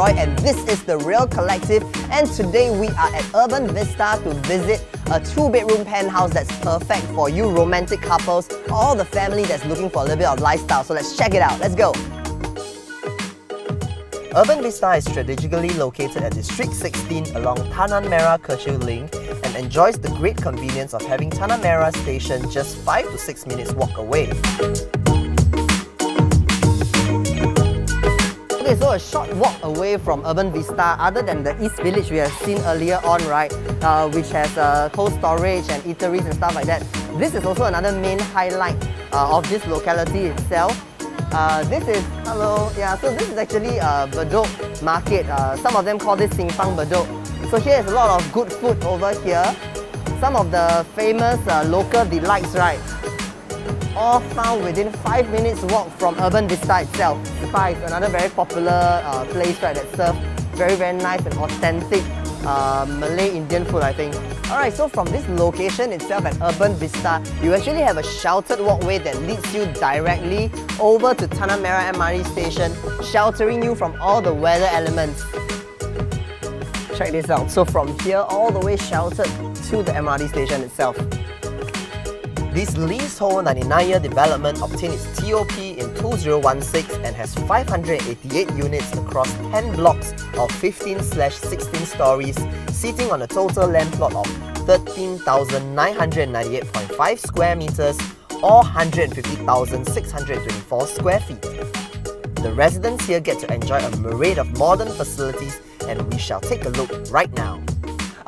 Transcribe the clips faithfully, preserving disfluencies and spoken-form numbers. Leroy and this is The Real Collective, and today we are at Urban Vista to visit a two-bedroom penthouse that's perfect for you romantic couples or the family that's looking for a little bit of lifestyle. So let's check it out. Let's go! Urban Vista is strategically located at District sixteen along Tanah Merah Kechil Link and enjoys the great convenience of having Tanah Merah Station just five to six minutes walk away. Okay, so a short walk away from Urban Vista, other than the East Village we have seen earlier on, right, uh, which has uh, cold storage and eateries and stuff like that, this is also another main highlight uh, of this locality itself. Uh, this is, hello, yeah, so this is actually uh, Bedok Market. Uh, some of them call this Simpang Bedok. So here is a lot of good food over here. Some of the famous uh, local delights, right? All found within five minutes walk from Urban Vista itself. Kapai is another very popular uh, place, right, that serves very, very nice and authentic Uh, Malay Indian food, I think. Alright, so from this location itself at Urban Vista, you actually have a sheltered walkway that leads you directly over to Tanah Merah M R T Station, sheltering you from all the weather elements. Check this out. So from here, all the way sheltered to the M R T station itself. This leasehold ninety-nine year development obtained its T O P in two thousand sixteen and has five hundred eighty-eight units across ten blocks of fifteen slash sixteen stories, sitting on a total land plot of thirteen thousand nine hundred ninety-eight point five square meters or one hundred fifty thousand six hundred twenty-four square feet. The residents here get to enjoy a myriad of modern facilities, and we shall take a look right now.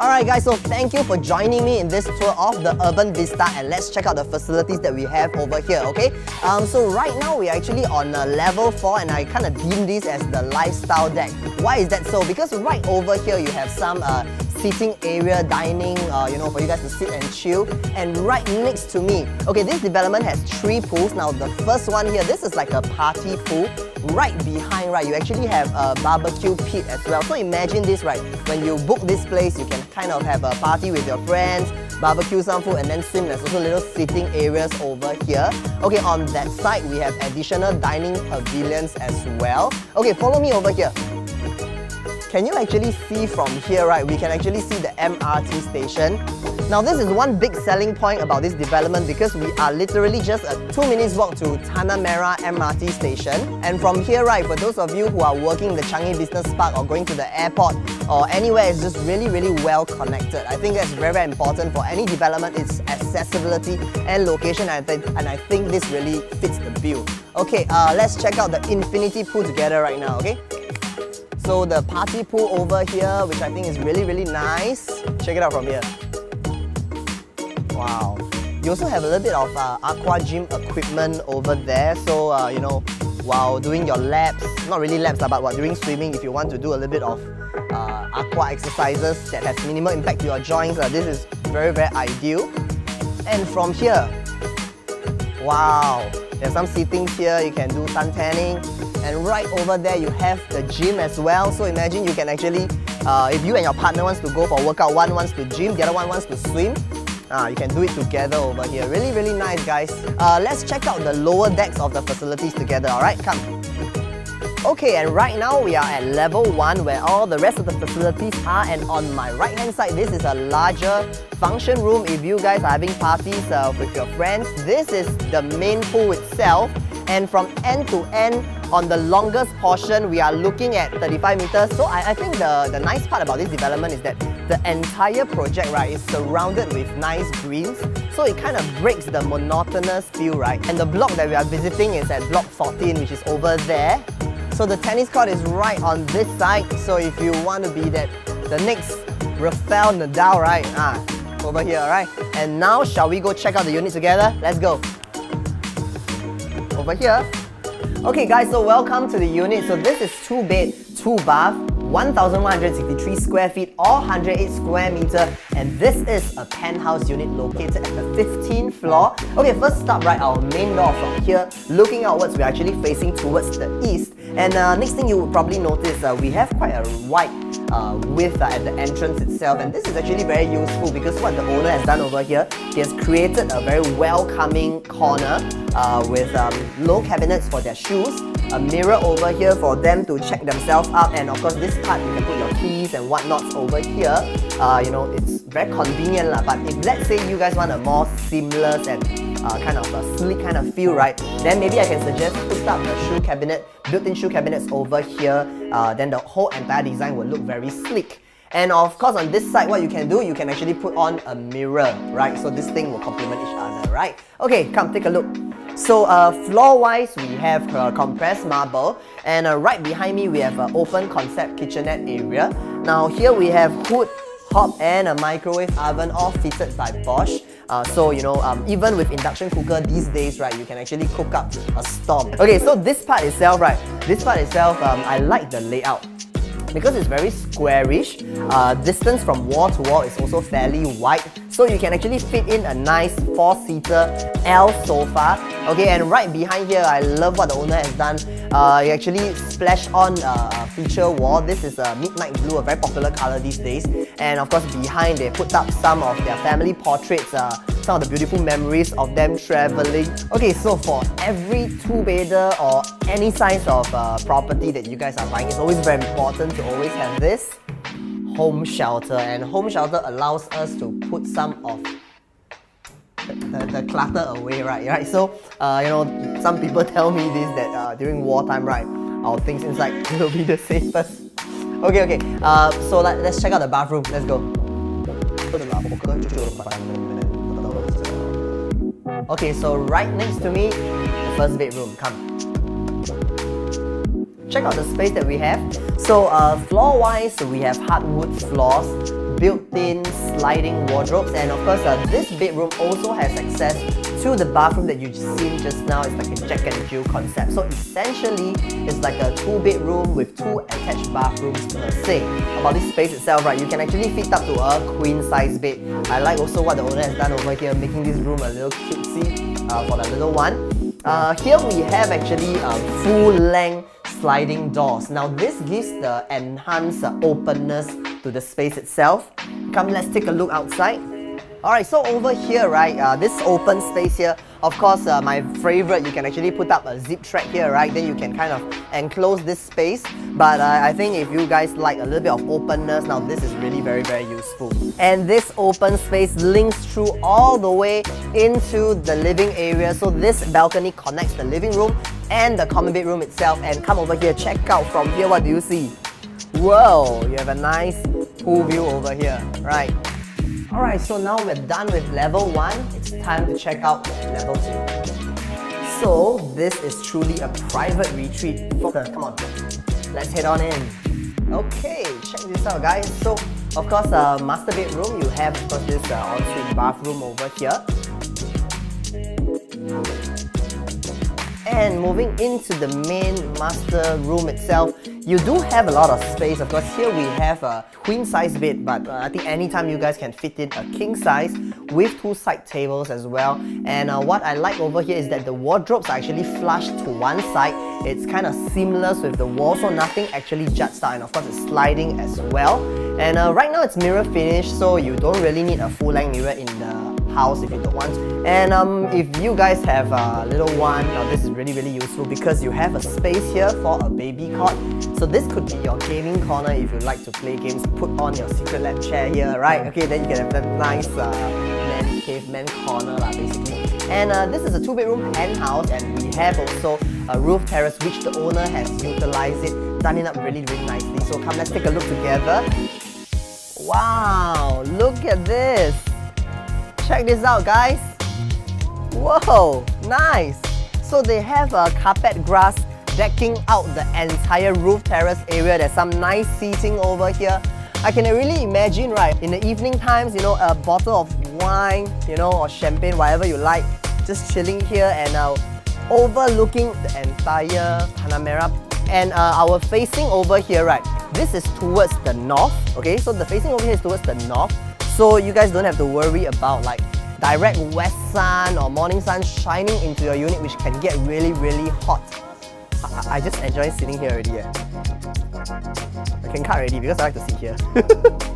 Alright guys, so thank you for joining me in this tour of the Urban Vista, and let's check out the facilities that we have over here, okay? Um, so right now we're actually on uh, level four, and I kind of deem this as the lifestyle deck. Why is that so? Because right over here you have some uh, seating area, dining, uh, you know, for you guys to sit and chill. And right next to me, okay, this development has three pools. Now the first one here, this is like a party pool. Right behind, right, you actually have a barbecue pit as well. So imagine this, right, when you book this place, you can kind of have a party with your friends, barbecue some food, and then swim. There's also little sitting areas over here. Okay, on that side, we have additional dining pavilions as well. Okay, follow me over here. Can you actually see from here, right, we can actually see the M R T station. Now this is one big selling point about this development, because we are literally just a two minutes walk to Tanah Merah M R T Station. And from here, right, for those of you who are working in the Changi Business Park or going to the airport or anywhere, it's just really, really well connected. I think that's very, very important for any development, it's accessibility and location, and I, th and I think this really fits the bill. Okay, uh, let's check out the infinity pool together right now, okay? So the party pool over here, which I think is really, really nice. Check it out from here. Wow. You also have a little bit of uh, aqua gym equipment over there. So, uh, you know, while doing your laps, not really laps, but while doing swimming, if you want to do a little bit of uh, aqua exercises that has minimal impact to your joints, uh, this is very, very ideal. And from here, wow, there's some sittings here. You can do sun tanning. And right over there, you have the gym as well. So imagine you can actually, uh, if you and your partner wants to go for a workout, one wants to gym, the other one wants to swim, ah, you can do it together over here. Really, really nice, guys. Uh, let's check out the lower decks of the facilities together, alright? Come. Okay, and right now we are at level one, where all the rest of the facilities are. And on my right-hand side, this is a larger function room if you guys are having parties uh, with your friends. This is the main pool itself. And from end to end, on the longest portion, we are looking at thirty-five meters. So I, I think the, the nice part about this development is that the entire project, right, is surrounded with nice greens. So it kind of breaks the monotonous feel, right? And the block that we are visiting is at block fourteen, which is over there. So the tennis court is right on this side. So if you want to be that, the next Rafael Nadal, right? Ah, over here, right? And now, shall we go check out the unit together? Let's go. Over here. Okay guys, so welcome to the unit. So this is two bed, two bath, one thousand one hundred sixty-three square feet or one hundred eight square meter, and this is a penthouse unit located at the fifteenth floor. Okay, first up, right, our main door from here, looking outwards, we're actually facing towards the east. And uh, next thing you would probably notice, uh, we have quite a wide uh, width uh, at the entrance itself, and this is actually very useful because what the owner has done over here, he has created a very welcoming corner uh, with um, low cabinets for their shoes, a mirror over here for them to check themselves out, and of course this part you can put your keys and whatnots over here. Uh, you know, it's very convenient lah. But if let's say you guys want a more seamless and uh, kind of a sleek kind of feel, right, then maybe I can suggest put up a shoe cabinet, built-in shoe cabinets over here. Uh, then the whole entire design will look very sleek. And of course on this side, what you can do, you can actually put on a mirror, right? So this thing will complement each other, right? Okay, come take a look. So uh, floor-wise, we have uh, compressed marble, and uh, right behind me, we have an uh, open concept kitchenette area. Now here we have hood, hob and a microwave oven, all fitted by Bosch. Uh, so, you know, um, even with induction cooker these days, right, you can actually cook up a storm. Okay, so this part itself, right, this part itself, um, I like the layout. Because it's very squarish, uh, distance from wall to wall is also fairly wide, so you can actually fit in a nice four-seater L sofa. Okay, and right behind here, I love what the owner has done. Uh, he actually splashed on a feature wall. This is a midnight blue, a very popular color these days. And of course, behind they put up some of their family portraits. Uh, Some of the beautiful memories of them traveling. Okay, so for every two-bedder or any size of uh, property that you guys are buying, it's always very important to always have this home shelter. And home shelter allows us to put some of the, the, the clutter away, right? Right. So, uh, you know, some people tell me this, that uh, during wartime, right, our things inside will be the safest. Okay, okay. Uh, so let, let's check out the bathroom. Let's go. Okay, so right next to me, the first bedroom, come. Check out the space that we have. So uh, floor-wise, we have hardwood floors, built-in sliding wardrobes, and of course uh, this bedroom also has access to the bathroom that you've seen just now. It's like a Jack and Jill concept. So essentially, it's like a two-bedroom with two attached bathrooms per se. About this space itself, right, you can actually fit up to a queen-size bed. I like also what the owner has done over here, making this room a little cutesy uh, for the little one. Uh, here we have actually uh, full-length sliding doors. Now this gives the enhanced uh, openness to the space itself. Come, let's take a look outside. Alright, so over here, right, uh, this open space here, of course, uh, my favorite, you can actually put up a zip track here, right? Then you can kind of enclose this space. But uh, I think if you guys like a little bit of openness, now this is really very, very useful. And this open space links through all the way into the living area. So this balcony connects the living room and the common bedroom itself. And come over here, check out from here, what do you see? Whoa, you have a nice pool view over here, right? Alright, so now we're done with level one, it's time to check out level two. So, this is truly a private retreat. Come on, let's head on in. Okay, check this out guys. So, of course, uh, master bedroom, you have of course, this uh, ensuite bathroom over here. And moving into the main master room itself, you do have a lot of space. Of course, here we have a queen size bed, but uh, I think anytime you guys can fit in a king size with two side tables as well. And uh, what I like over here is that the wardrobes are actually flush to one side. It's kind of seamless with the wall, so nothing actually juts out, and of course it's sliding as well. And uh, right now it's mirror finished, so you don't really need a full-length mirror in the house if you don't want to. And um, if you guys have a little one, now this is really really useful because you have a space here for a baby cot. So this could be your gaming corner if you like to play games. Put on your secret lab chair here, right? Okay, then you can have that nice uh, man, caveman corner lah, basically. And uh, this is a two-bedroom penthouse, and we have also a roof terrace which the owner has utilized it, done it up really really nicely. So come, let's take a look together. Wow, look at this! Check this out guys! Whoa, nice! So they have a carpet grass decking out the entire roof terrace area. There's some nice seating over here. I can really imagine, right, in the evening times, you know, a bottle of wine, you know, or champagne, whatever you like, just chilling here and uh, overlooking the entire Tanah Merah. And uh, our facing over here, right, this is towards the north, okay? So the facing over here is towards the north. So you guys don't have to worry about like direct west sun or morning sun shining into your unit, which can get really, really hot. I, I just enjoy sitting here already. Yeah. can cut already because I like to sit here.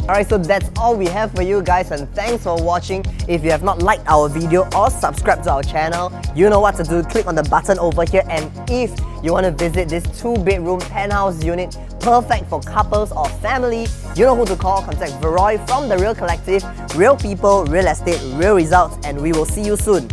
Alright, so that's all we have for you guys, and thanks for watching. If you have not liked our video or subscribed to our channel, you know what to do. Click on the button over here, and if you want to visit this two bedroom penthouse unit, perfect for couples or family, you know who to call. Contact Veroy from The Real Collective. Real people, real estate, real results, and we will see you soon.